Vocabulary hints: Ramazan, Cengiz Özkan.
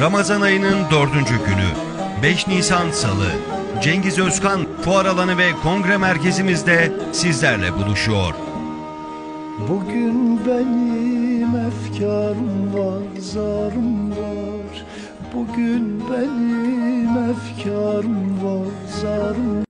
Ramazan ayının 4. günü 5 Nisan Salı Cengiz Özkan Fuar Alanı ve Kongre Merkezimizde sizlerle buluşuyor. Bugün benim efkarım var, zarım var. Bugün benim efkarım var, zarım var.